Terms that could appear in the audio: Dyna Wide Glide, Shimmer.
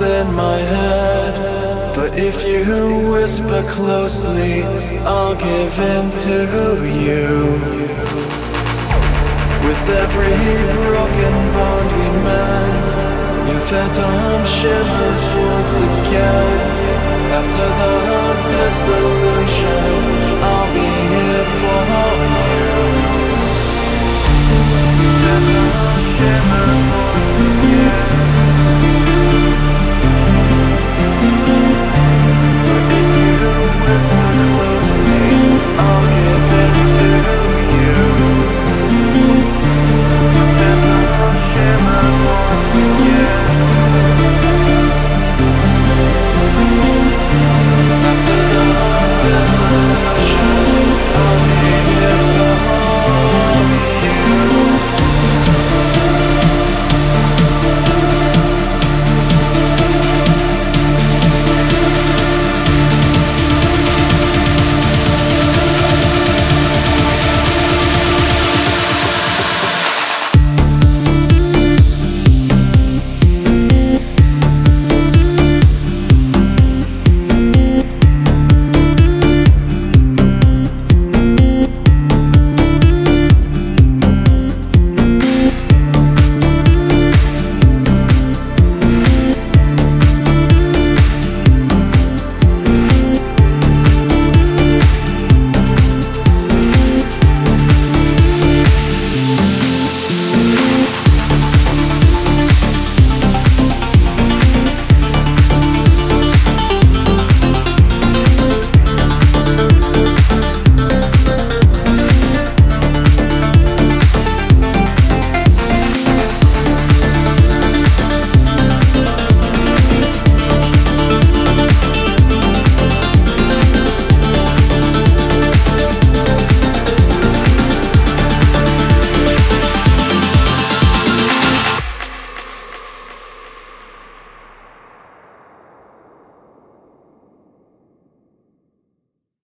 voices in my head, but if you whisper closely, I'll give in to you. With every broken bond we mend, your phantom shimmers once again. After the disillusion, I'll be